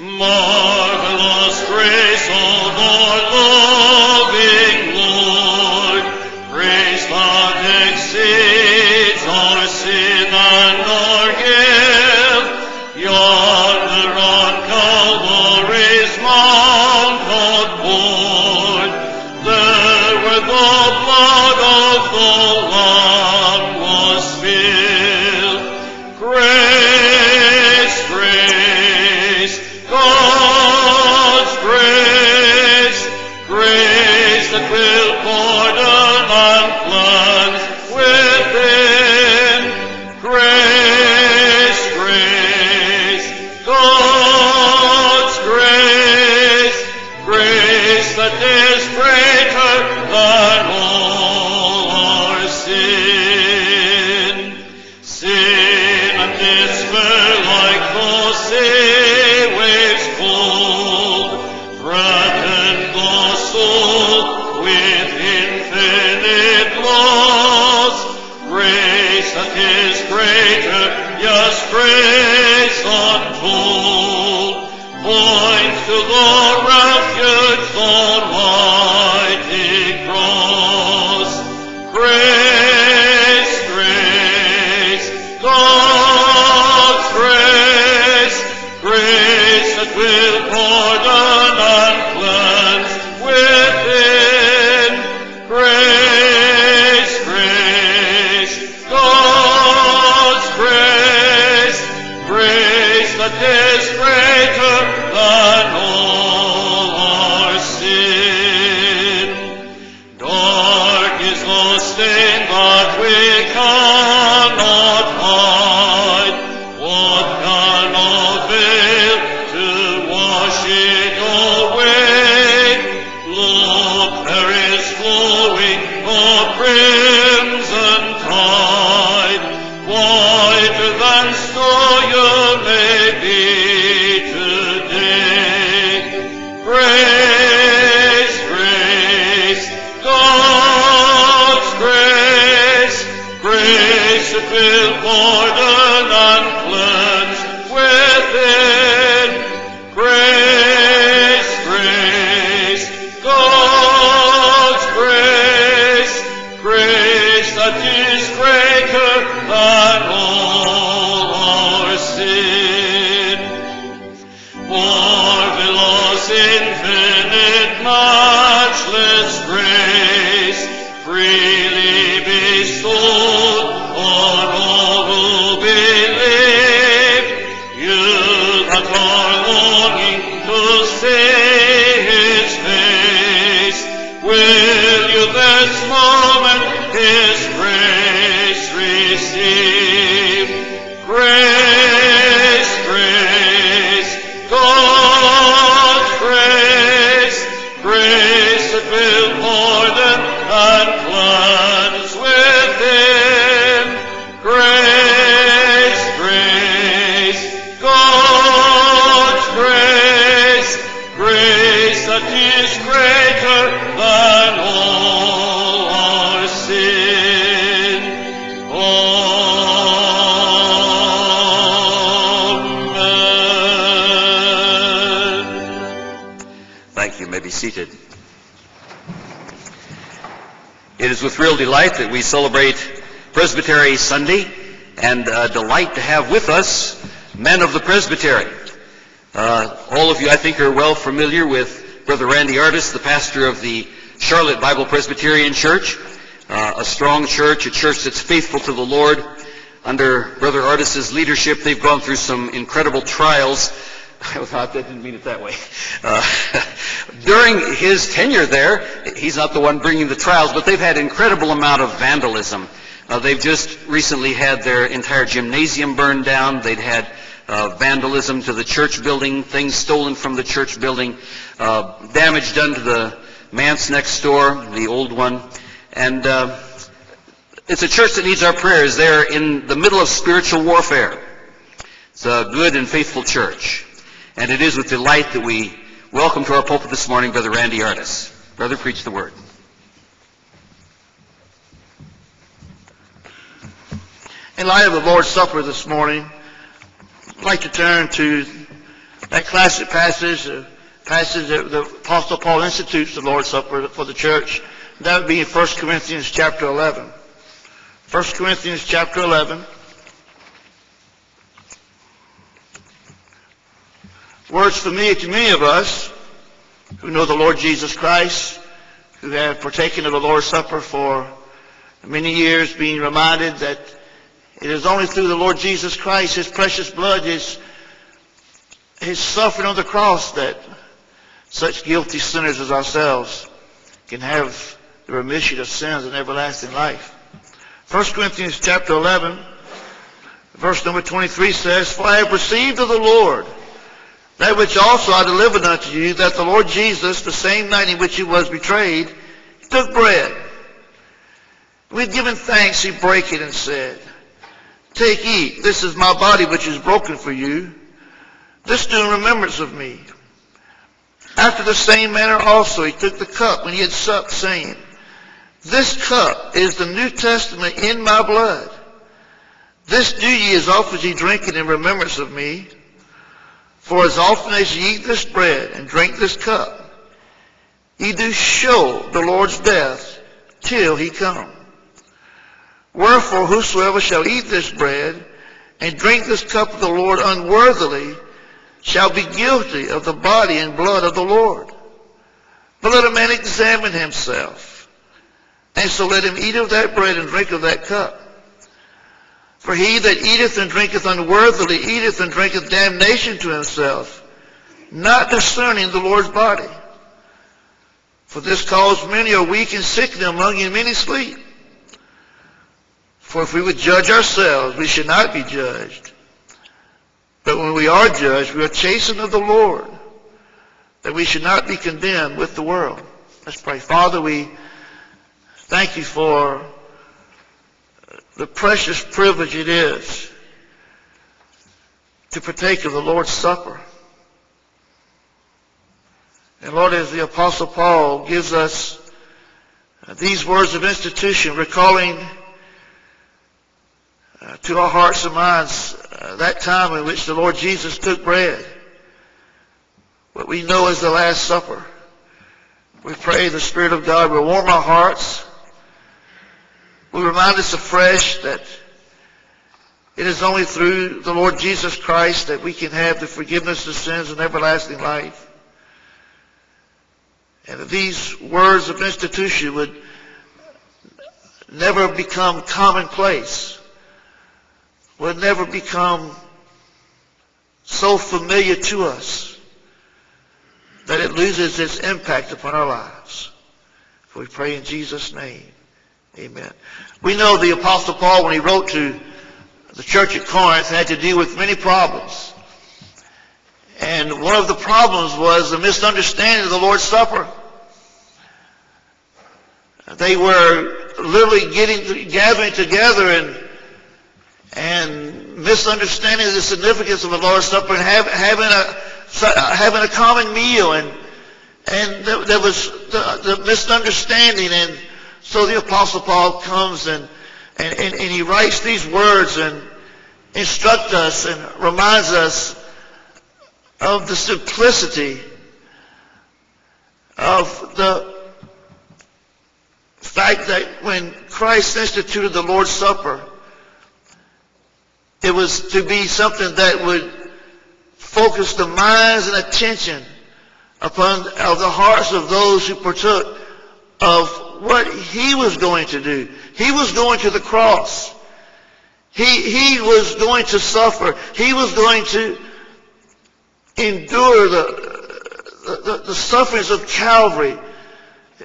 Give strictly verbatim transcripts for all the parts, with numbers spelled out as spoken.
Marvelous grace, O Lord. Seated. It is with real delight that we celebrate Presbytery Sunday, and a delight to have with us men of the Presbytery. Uh, all of you, I think, are well familiar with Brother Randy Artis, the pastor of the Charlotte Bible Presbyterian Church, uh, a strong church, a church that's faithful to the Lord. Under Brother Artis's leadership, they've gone through some incredible trials. I didn't mean it that way. Uh, During his tenure there, he's not the one bringing the trials, but they've had incredible amount of vandalism. Uh, they've just recently had their entire gymnasium burned down. They'd had uh, vandalism to the church building, things stolen from the church building, uh, damage done to the manse next door, the old one. And uh, it's a church that needs our prayers. They're in the middle of spiritual warfare. It's a good and faithful church. And it is with delight that we welcome to our pulpit this morning, Brother Randy Artis. Brother, preach the word. In light of the Lord's Supper this morning, I'd like to turn to That classic passage, uh, passage that the Apostle Paul institutes the Lord's Supper for the church, that would be in First Corinthians chapter eleven. First Corinthians chapter eleven. Words familiar to many of us who know the Lord Jesus Christ, who have partaken of the Lord's Supper for many years, being reminded that it is only through the Lord Jesus Christ, His precious blood, His, His suffering on the cross, that such guilty sinners as ourselves can have the remission of sins and everlasting life. First Corinthians chapter eleven, verse number twenty-three says, "For I have received of the Lord that which also I delivered unto you, that the Lord Jesus, the same night in which He was betrayed, He took bread. When given thanks, He brake it and said, Take, eat, this is my body which is broken for you. This do in remembrance of me. After the same manner also He took the cup when He had supped, saying, This cup is the New Testament in my blood. This do ye as often as ye drink it in remembrance of me. For as often as ye eat this bread and drink this cup, ye do show the Lord's death till He come. Wherefore, whosoever shall eat this bread and drink this cup of the Lord unworthily shall be guilty of the body and blood of the Lord. But let a man examine himself, and so let him eat of that bread and drink of that cup. For he that eateth and drinketh unworthily eateth and drinketh damnation to himself, not discerning the Lord's body. For this cause many are weak and sickly among you, and many sleep. For if we would judge ourselves, we should not be judged. But when we are judged, we are chastened of the Lord, that we should not be condemned with the world." Let's pray. Father, we thank You for the precious privilege it is to partake of the Lord's Supper. And Lord, as the Apostle Paul gives us these words of institution, recalling Uh, to our hearts and minds uh, that time in which the Lord Jesus took bread, what we know as the Last Supper, we pray the Spirit of God will warm our hearts, will remind us afresh that it is only through the Lord Jesus Christ that we can have the forgiveness of sins and everlasting life. And that these words of institution would never become commonplace, will never become so familiar to us that it loses its impact upon our lives. We pray in Jesus' name. Amen. We know the Apostle Paul, when he wrote to the church at Corinth, had to deal with many problems. And one of the problems was the misunderstanding of the Lord's Supper. They were literally getting, gathering together and and misunderstanding the significance of the Lord's Supper and have, having a having a common meal, and and there, there was the, the misunderstanding, and so the Apostle Paul comes and and, and and he writes these words and instructs us and reminds us of the simplicity of the fact that when Christ instituted the Lord's Supper, it was to be something that would focus the minds and attention upon of the hearts of those who partook of what He was going to do. He was going to the cross. He, he was going to suffer. He was going to endure the, the, the sufferings of Calvary.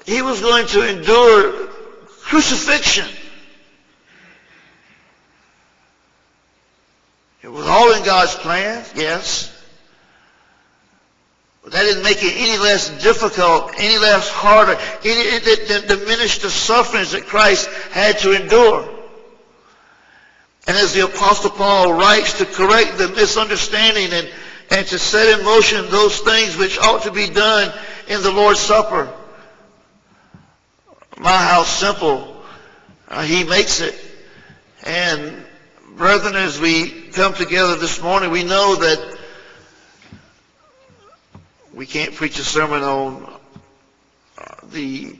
He was going to endure crucifixion. It was all in God's plan, yes. But that didn't make it any less difficult, any less harder. It didn't diminish the sufferings that Christ had to endure. And as the Apostle Paul writes to correct the misunderstanding and, and to set in motion those things which ought to be done in the Lord's Supper, my, how simple uh, he makes it. And brethren, as we come together this morning, we know that We can't preach a sermon on the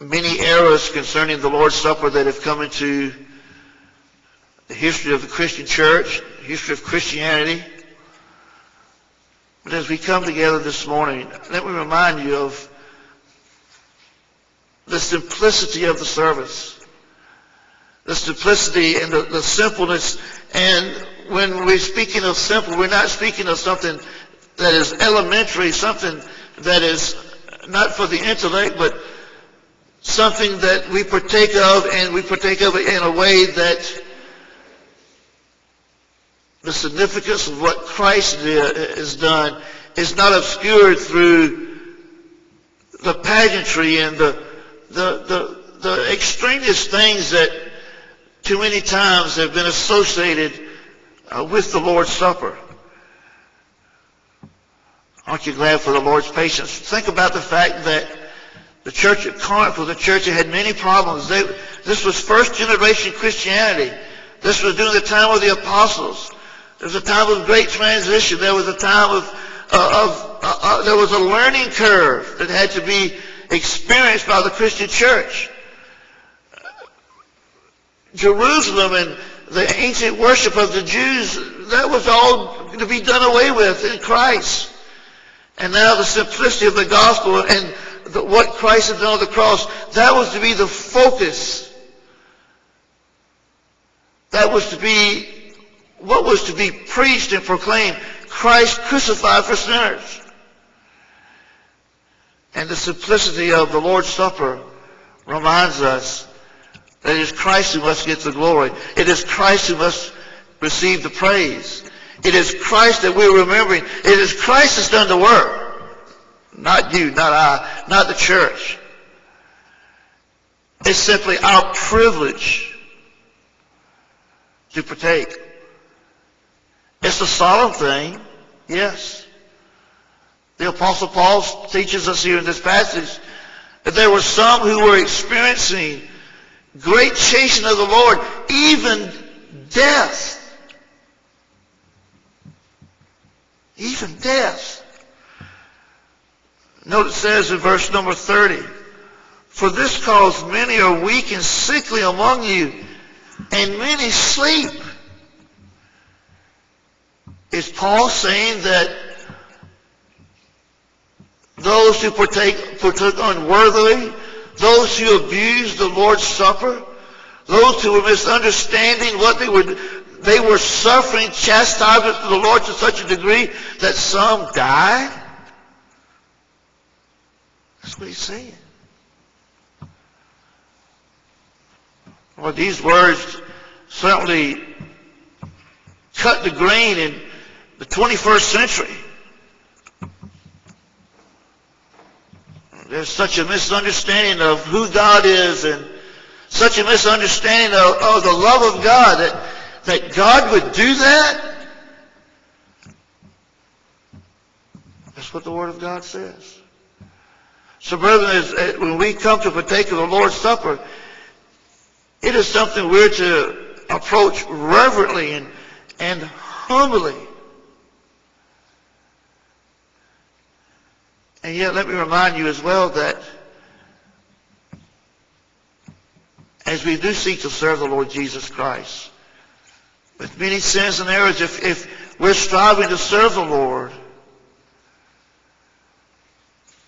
many errors concerning the Lord's Supper that have come into the history of the Christian church, the history of Christianity. But as we come together this morning, let me remind you of the simplicity of the service. The simplicity and the, the simpleness. And when we're speaking of simple, we're not speaking of something that is elementary, something that is not for the intellect, but something that we partake of, and we partake of it in a way that the significance of what Christ did, has done is not obscured through the pageantry and the, the, the, the extraneous things that too many times have been associated uh, with the Lord's Supper. Aren't you glad for the Lord's patience? Think about the fact that the church at Corinth was a church that had many problems. They, this was first generation Christianity. This was during the time of the apostles. There was a time of great transition. There was a time of, uh, of uh, uh, there was a learning curve that had to be experienced by the Christian church. Jerusalem and the ancient worship of the Jews, that was all to be done away with in Christ. And now the simplicity of the gospel and the, what Christ had done on the cross, that was to be the focus. That was to be what was to be preached and proclaimed. Christ crucified for sinners. And the simplicity of the Lord's Supper reminds us that it is Christ who must get the glory. It is Christ who must receive the praise. It is Christ that we're remembering. It is Christ that's done the work. Not you, not I, not the church. It's simply our privilege to partake. It's a solemn thing, yes. The Apostle Paul teaches us here in this passage that there were some who were experiencing great chasing of the Lord, even death. Even death. Note it says in verse number thirty, "For this cause many are weak and sickly among you, and many sleep." Is Paul saying that those who partake, partake unworthily, those who abused the Lord's Supper, those who were misunderstanding what they were, they were suffering chastisement from the Lord to such a degree that some died? That's what he's saying. Well, these words certainly cut the grain in the twenty-first century. There's such a misunderstanding of who God is and such a misunderstanding of, of the love of God that, that God would do that? That's what the Word of God says. So, brethren, when we come to partake of the Lord's Supper, it is something we're to approach reverently and, and humbly. And yet, let me remind you as well that as we do seek to serve the Lord Jesus Christ, with many sins and errors, if, if we're striving to serve the Lord,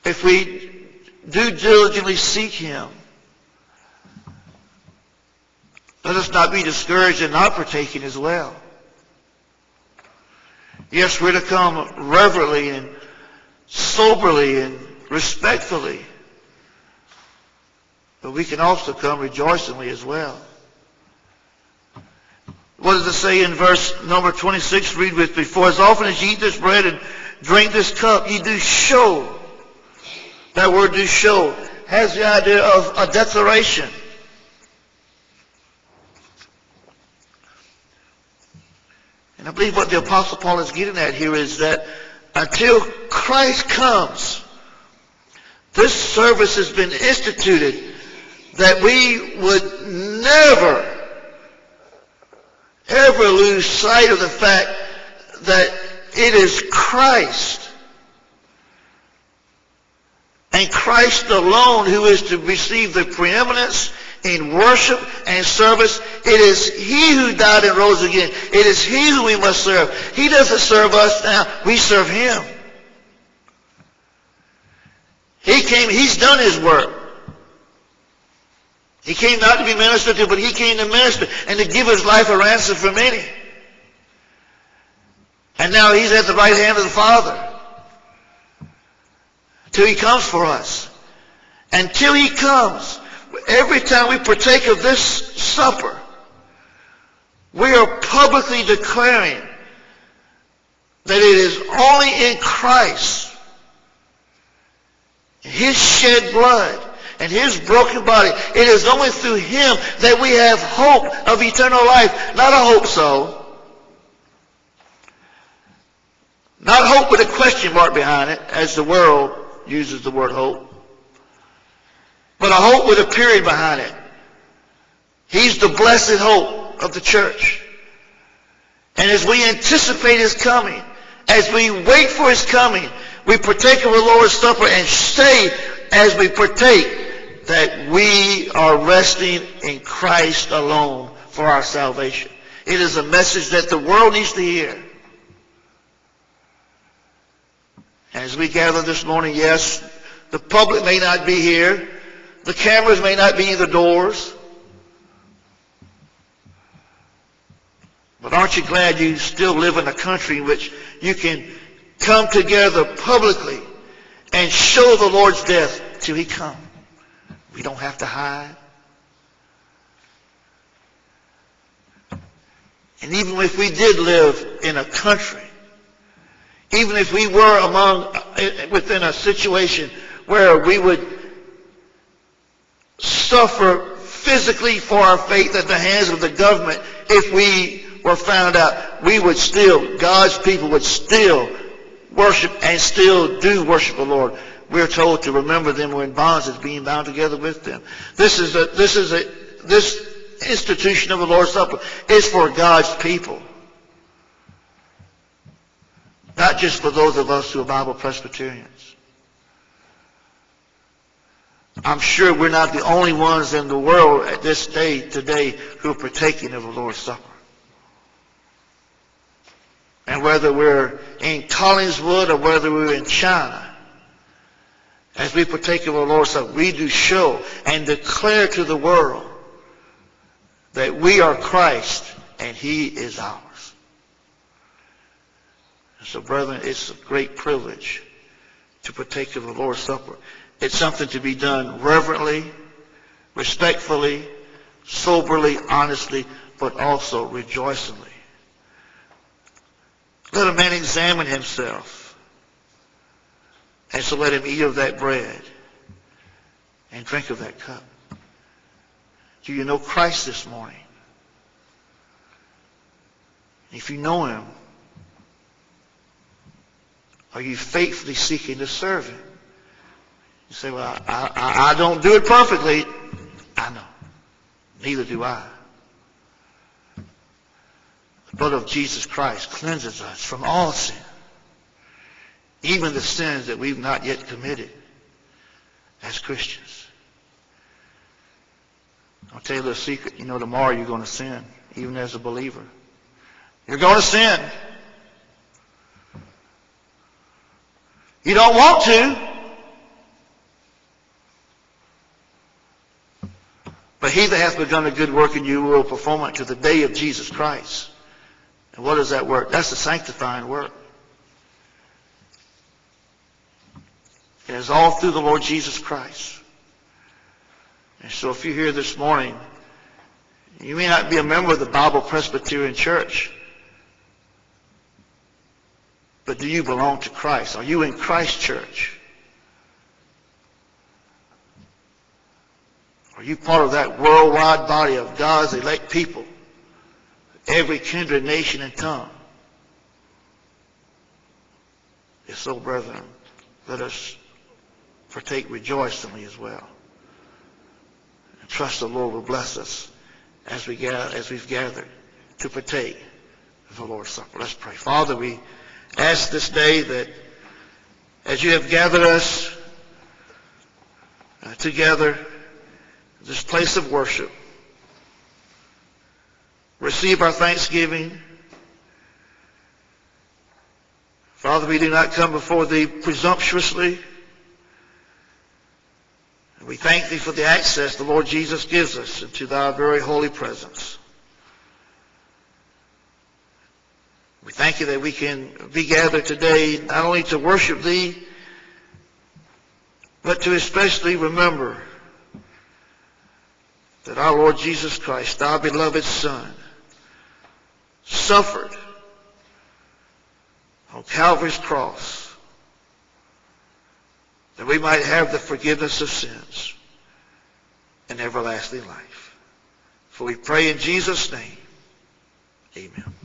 if we do diligently seek Him, let us not be discouraged and not partaking as well. Yes, we're to come reverently and soberly and respectfully, but we can also come rejoicingly as well. What does it say in verse number twenty-six? Read with me. "For as often as ye eat this bread and drink this cup, ye do show." That word "do show" has the idea of a declaration. And I believe what the Apostle Paul is getting at here is that until Christ comes, this service has been instituted that we would never, ever lose sight of the fact that it is Christ and Christ alone who is to receive the preeminence in worship and service. It is He who died and rose again. It is He who we must serve. He doesn't serve us now. We serve Him. He came, He's done His work. He came not to be ministered to, but He came to minister and to give His life a ransom for many. And now He's at the right hand of the Father till He comes for us. Until He comes, every time we partake of this supper, we are publicly declaring that it is only in Christ, His shed blood, and His broken body. It is only through Him that we have hope of eternal life. Not a hope so. Not hope with a question mark behind it, as the world uses the word hope. But a hope with a period behind it. He's the blessed hope of the church. And as we anticipate His coming, as we wait for His coming, we partake of the Lord's Supper and say, as we partake, that we are resting in Christ alone for our salvation. It is a message that the world needs to hear. As we gather this morning, yes, the public may not be here. The cameras may not be in the doors. But aren't you glad you still live in a country in which you can come together publicly and show the Lord's death till He comes? We don't have to hide. And even if we did live in a country, even if we were among, within a situation where we would suffer physically for our faith at the hands of the government, if we were found out, we would still, God's people would still worship and still do worship the Lord. We're told to remember them when bonds is being bound together with them. This is a, this is a, this institution of the Lord's Supper is for God's people. Not just for those of us who are Bible Presbyterians. I'm sure we're not the only ones in the world at this day today who are partaking of the Lord's Supper. And whether we're in Collinswood or whether we're in China, as we partake of the Lord's Supper, we do show and declare to the world that we are Christ and He is ours. So, brethren, it's a great privilege to partake of the Lord's Supper. It's something to be done reverently, respectfully, soberly, honestly, but also rejoicingly. Let a man examine himself, and so let him eat of that bread and drink of that cup. Do you know Christ this morning? If you know Him, are you faithfully seeking to serve Him? You say, well, I, I, I don't do it perfectly. I know. Neither do I. The blood of Jesus Christ cleanses us from all sin, even the sins that we've not yet committed as Christians. I'll tell you a little secret. You know, tomorrow you're going to sin, even as a believer. You're going to sin. You don't want to. But He that hath begun a good work in you will perform it to the day of Jesus Christ. And what is that work? That's the sanctifying work. It is all through the Lord Jesus Christ. And so if you're here this morning, you may not be a member of the Bible Presbyterian Church, but do you belong to Christ? Are you in Christ Church? Are you part of that worldwide body of God's elect people? Every kindred, nation, and tongue. If so, brethren, let us partake rejoicingly as well. And trust the Lord will bless us as, we gather, as we've gathered to partake of the Lord's Supper. Let's pray. Father, we ask this day that as You have gathered us uh, together, this place of worship. Receive our thanksgiving. Father, we do not come before Thee presumptuously. We thank Thee for the access the Lord Jesus gives us into Thy very holy presence. We thank You that we can be gathered today not only to worship Thee, but to especially remember that our Lord Jesus Christ, Thy beloved Son, suffered on Calvary's cross that we might have the forgiveness of sins and everlasting life. For we pray in Jesus' name. Amen.